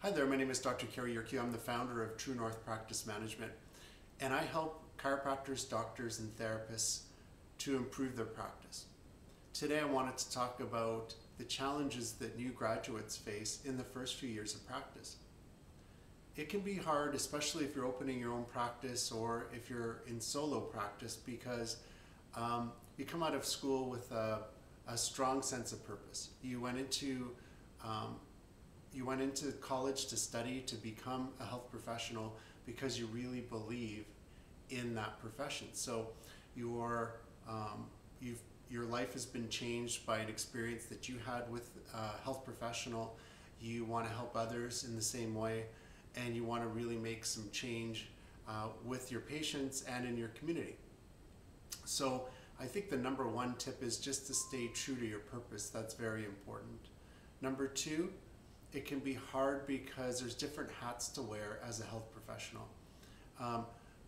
Hi there, my name is Dr. Cary Yurkiw. I'm the founder of True North Practice Management, and I help chiropractors, doctors, and therapists to improve their practice. Today I wanted to talk about the challenges that new graduates face in the first few years of practice. It can be hard, especially if you're opening your own practice or if you're in solo practice, because you come out of school with a strong sense of purpose. You went into college to study, to become a health professional, because you really believe in that profession. So your life has been changed by an experience that you had with a health professional. You want to help others in the same way, and you want to really make some change with your patients and in your community. So I think the number one tip is just to stay true to your purpose. That's very important. Number two, it can be hard because there's different hats to wear as a health professional.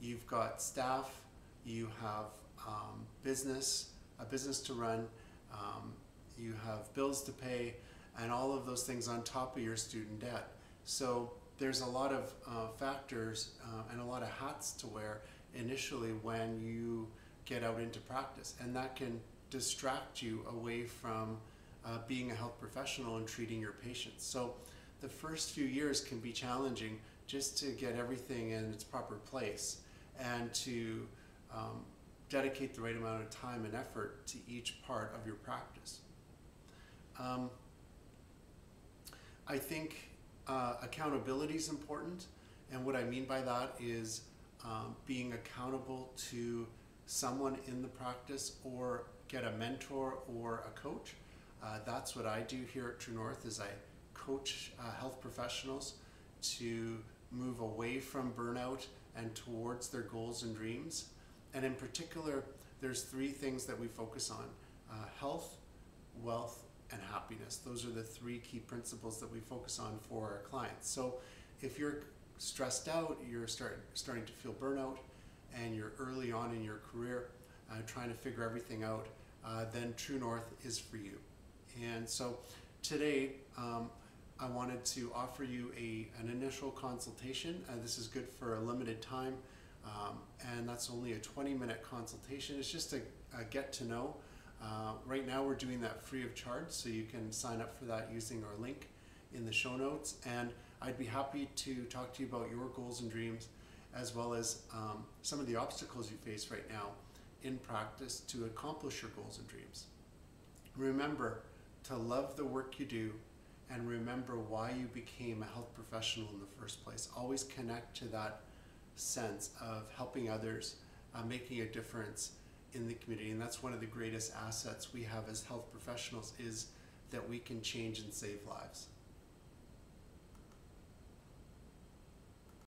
You've got staff, you have a business to run, you have bills to pay, and all of those things on top of your student debt. So there's a lot of factors and a lot of hats to wear initially when you get out into practice, and that can distract you away from being a health professional and treating your patients. So the first few years can be challenging just to get everything in its proper place and to dedicate the right amount of time and effort to each part of your practice. I think accountability is important, and what I mean by that is being accountable to someone in the practice, or get a mentor or a coach. That's what I do here at True North, is I coach health professionals to move away from burnout and towards their goals and dreams. And in particular, there's three things that we focus on: health, wealth, and happiness. Those are the three key principles that we focus on for our clients. So if you're stressed out, you're starting to feel burnout, and you're early on in your career trying to figure everything out, then True North is for you. And so today I wanted to offer you an initial consultation. This is good for a limited time, and that's only a 20-minute consultation. It's just a get to know. Right now we're doing that free of charge, so you can sign up for that using our link in the show notes, and I'd be happy to talk to you about your goals and dreams, as well as some of the obstacles you face right now in practice to accomplish your goals and dreams. Remember to love the work you do, and remember why you became a health professional in the first place. Always connect to that sense of helping others, making a difference in the community. And that's one of the greatest assets we have as health professionals, is that we can change and save lives.